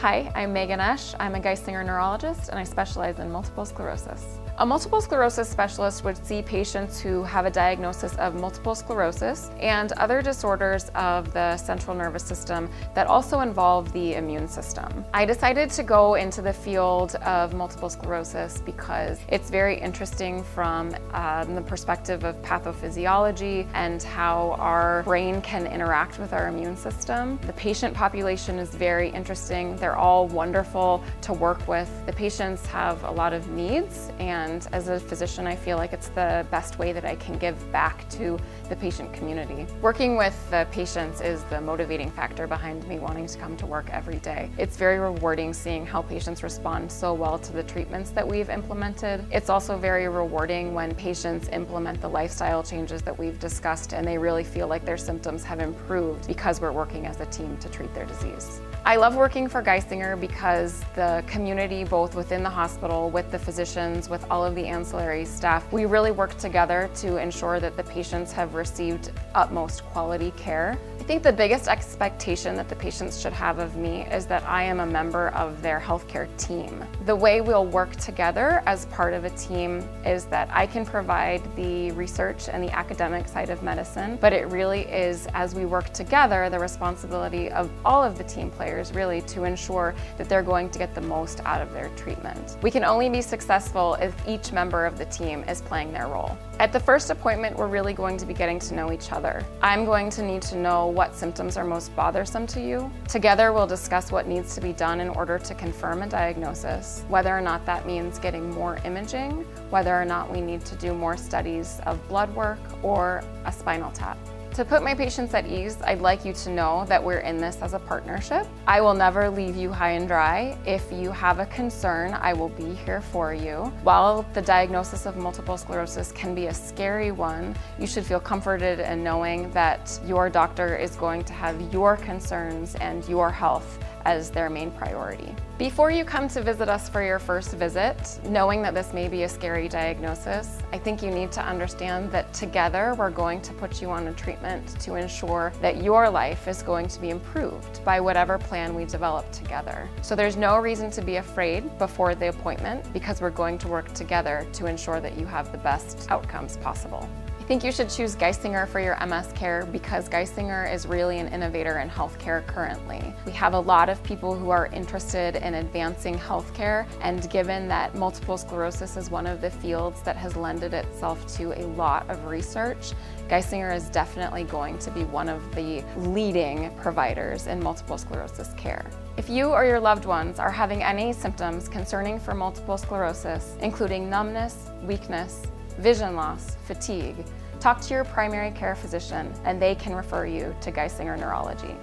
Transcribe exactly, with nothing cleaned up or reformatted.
Hi, I'm Megan Esch. I'm a Geisinger neurologist and I specialize in multiple sclerosis. A multiple sclerosis specialist would see patients who have a diagnosis of multiple sclerosis and other disorders of the central nervous system that also involve the immune system. I decided to go into the field of multiple sclerosis because it's very interesting from um, the perspective of pathophysiology and how our brain can interact with our immune system. The patient population is very interesting. They're all wonderful to work with. The patients have a lot of needs, and And as a physician, I feel like it's the best way that I can give back to the patient community. Working with the patients is the motivating factor behind me wanting to come to work every day. It's very rewarding seeing how patients respond so well to the treatments that we've implemented. It's also very rewarding when patients implement the lifestyle changes that we've discussed and they really feel like their symptoms have improved because we're working as a team to treat their disease. I love working for Geisinger because the community, both within the hospital, with the physicians, with all of the ancillary staff, we really work together to ensure that the patients have received utmost quality care. I think the biggest expectation that the patients should have of me is that I am a member of their healthcare team. The way we'll work together as part of a team is that I can provide the research and the academic side of medicine, but it really is, as we work together, the responsibility of all of the team players really to ensure that they're going to get the most out of their treatment. We can only be successful if each member of the team is playing their role. At the first appointment, we're really going to be getting to know each other. I'm going to need to know what symptoms are most bothersome to you. Together, we'll discuss what needs to be done in order to confirm a diagnosis, whether or not that means getting more imaging, whether or not we need to do more studies of blood work or a spinal tap. To put my patients at ease, I'd like you to know that we're in this as a partnership. I will never leave you high and dry. If you have a concern, I will be here for you. While the diagnosis of multiple sclerosis can be a scary one, you should feel comforted in knowing that your doctor is going to have your concerns and your health as their main priority. Before you come to visit us for your first visit, knowing that this may be a scary diagnosis, I think you need to understand that together we're going to put you on a treatment to ensure that your life is going to be improved by whatever plan we develop together. So there's no reason to be afraid before the appointment because we're going to work together to ensure that you have the best outcomes possible. I think you should choose Geisinger for your M S care because Geisinger is really an innovator in healthcare currently. We have a lot of people who are interested in advancing healthcare, and given that multiple sclerosis is one of the fields that has lended itself to a lot of research, Geisinger is definitely going to be one of the leading providers in multiple sclerosis care. If you or your loved ones are having any symptoms concerning for multiple sclerosis, including numbness, weakness, vision loss, fatigue, talk to your primary care physician and they can refer you to Geisinger Neurology.